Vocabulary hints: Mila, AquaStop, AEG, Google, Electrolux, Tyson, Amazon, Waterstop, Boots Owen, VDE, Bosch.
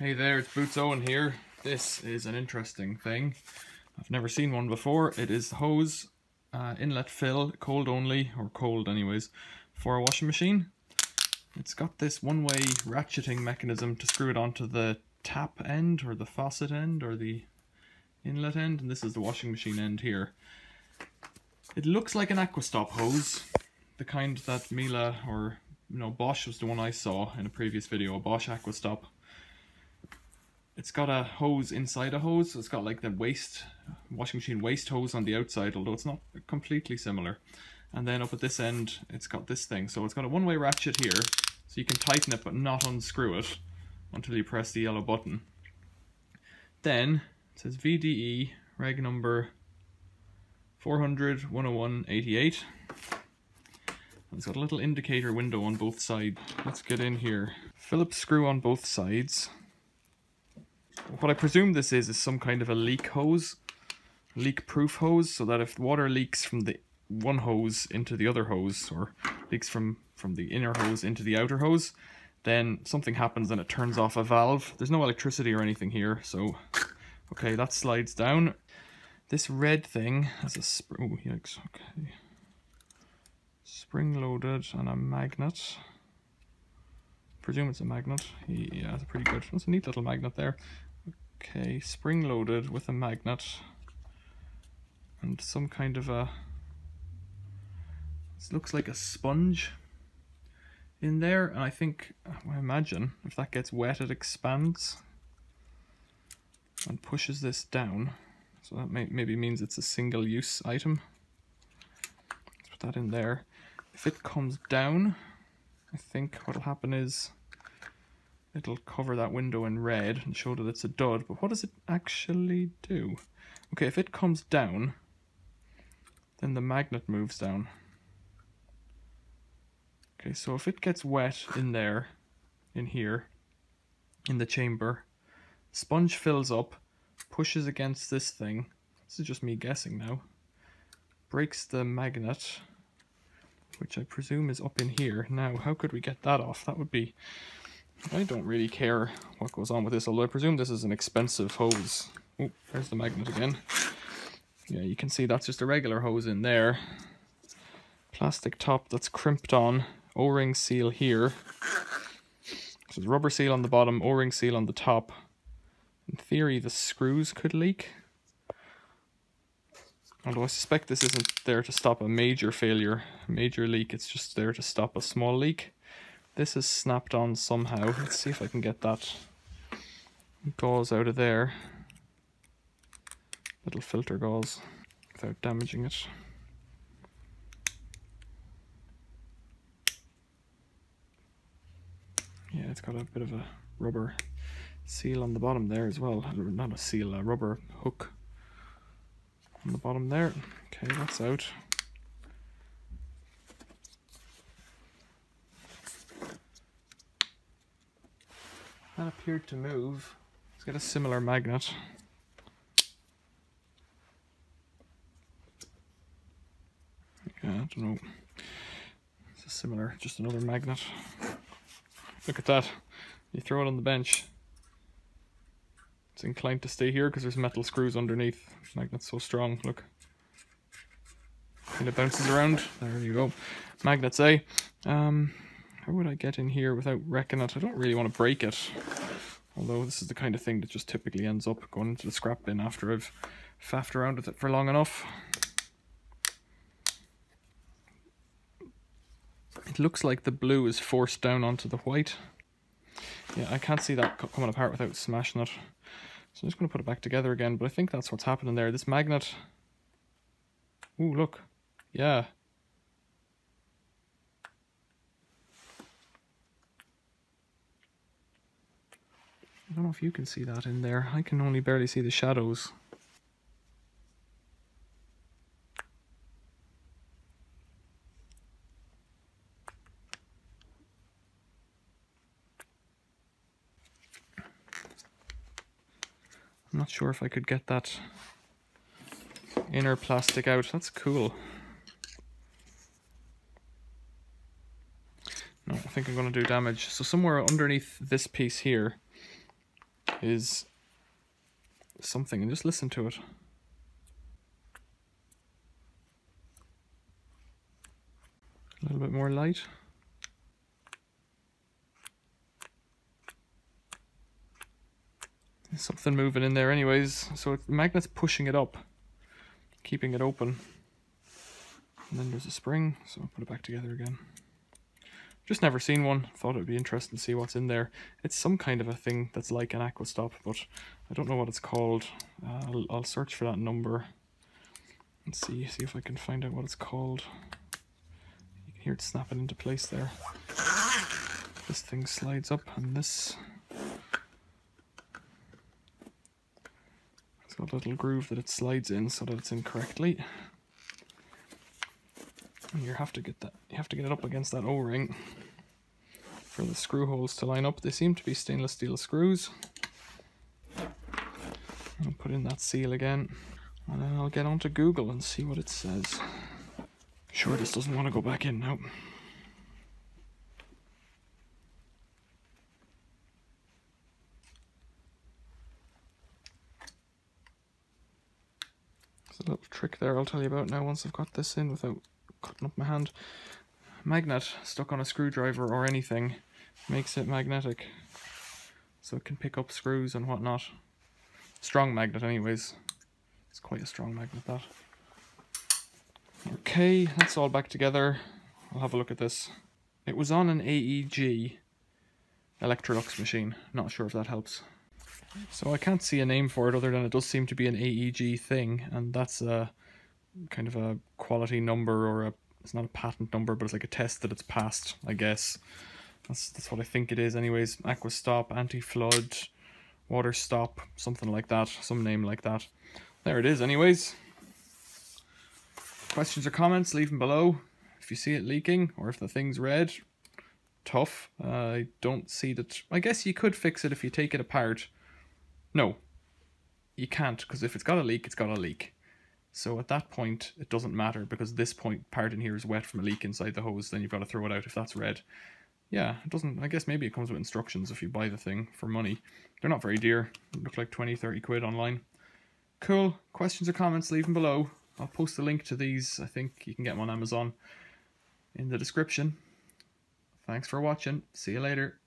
Hey there, it's Boots Owen here. This is an interesting thing. I've never seen one before. It is hose, inlet fill, cold only, or cold anyways, for a washing machine. It's got this one-way ratcheting mechanism to screw it onto the tap end, or the faucet end, or the inlet end, and this is the washing machine end here. It looks like an AquaStop hose, the kind that Mila, or no, Bosch was the one I saw in a previous video, a Bosch AquaStop. It's got a hose inside a hose, so it's got like the washing machine waste hose on the outside, although it's not completely similar. And then up at this end, it's got this thing. So it's got a one-way ratchet here, so you can tighten it but not unscrew it until you press the yellow button. Then it says VDE reg number 400-101-88. It's got a little indicator window on both sides. Let's get in here. Phillips screw on both sides. What I presume this is some kind of a leak hose, leak-proof hose, so that if water leaks from the one hose into the other hose, or leaks from the inner hose into the outer hose, then something happens and it turns off a valve. There's no electricity or anything here, so okay, that slides down. This red thing has a spring. Oh, yikes! Okay, spring-loaded and a magnet. Presume it's a magnet. Yeah, it's pretty good. That's a neat little magnet there. Okay, spring-loaded with a magnet and some kind of a, this looks like a sponge in there, and I think, I imagine, if that gets wet it expands and pushes this down, so that maybe means it's a single-use item. Let's put that in there. If it comes down, I think what'll happen is it'll cover that window in red and show that it's a dud, but what does it actually do? Okay, if it comes down, then the magnet moves down. Okay, so if it gets wet in there, in here, in the chamber, sponge fills up, pushes against this thing, this is just me guessing now, breaks the magnet, which I presume is up in here. Now, how could we get that off? That would be... I don't really care what goes on with this, although I presume this is an expensive hose. Oh, there's the magnet again. Yeah, you can see that's just a regular hose in there. Plastic top that's crimped on, O-ring seal here. So there's rubber seal on the bottom, O-ring seal on the top. In theory, the screws could leak. Although I suspect this isn't there to stop a major failure, a major leak, it's just there to stop a small leak. This is snapped on somehow. Let's see if I can get that gauze out of there. Little filter gauze, without damaging it. Yeah, it's got a bit of a rubber seal on the bottom there as well. Not a seal, a rubber hook on the bottom there. Okay, that's out. That appeared to move. Let's get a similar magnet. Yeah, I don't know. It's a similar, just another magnet. Look at that. You throw it on the bench. It's inclined to stay here because there's metal screws underneath. The magnet's so strong, look. Kind of bounces around. There you go. Magnets, eh? How would I get in here without wrecking it? I don't really want to break it. Although this is the kind of thing that just typically ends up going into the scrap bin after I've faffed around with it for long enough. It looks like the blue is forced down onto the white. Yeah, I can't see that coming apart without smashing it. So I'm just going to put it back together again, but I think that's what's happening there. This magnet... Ooh, look. Yeah. I don't know if you can see that in there. I can only barely see the shadows. I'm not sure if I could get that inner plastic out. That's cool. No, I think I'm going to do damage. So somewhere underneath this piece here, is something, and just listen to it. A little bit more light. There's something moving in there anyways, so the magnet's pushing it up, keeping it open. And then there's a spring, so I'll put it back together again. Just never seen one, thought it would be interesting to see what's in there. It's some kind of a thing that's like an AquaStop, but I don't know what it's called. I'll search for that number and see if I can find out what it's called. Here it's snapping into place there. This thing slides up, and this, it's got a little groove that it slides in so that it's in correctly. And you have to get that, you have to get it up against that O-ring for the screw holes to line up. They seem to be stainless steel screws. I'll put in that seal again, and then I'll get onto Google and see what it says. Sure, this doesn't want to go back in now. There's a little trick there I'll tell you about now once I've got this in without cutting up my hand. Magnet stuck on a screwdriver or anything makes it magnetic, so it can pick up screws and whatnot. Strong magnet anyways. It's quite a strong magnet, that. Okay, that's all back together. I'll have a look at this. It was on an AEG Electrolux machine. Not sure if that helps. So I can't see a name for it other than it does seem to be an AEG thing, and that's a kind of a quality number, or a, it's not a patent number, but it's like a test that it's passed, I guess. That's what I think it is anyways. AquaStop, anti-flood, water stop, something like that, some name like that. There it is anyways. Questions or comments, leave them below. If you see it leaking, or if the thing's red, tough. I don't see that. I guess you could fix it if you take it apart. No, you can't, because if it's got a leak, it's got a leak. So at that point, it doesn't matter, because this point part in here is wet from a leak inside the hose, then you've got to throw it out if that's red. Yeah, it doesn't. I guess maybe it comes with instructions if you buy the thing for money. They're not very dear. They look like 20, 30 quid online. Cool. Questions or comments, leave them below. I'll post a link to these, I think you can get them on Amazon, in the description. Thanks for watching, see you later.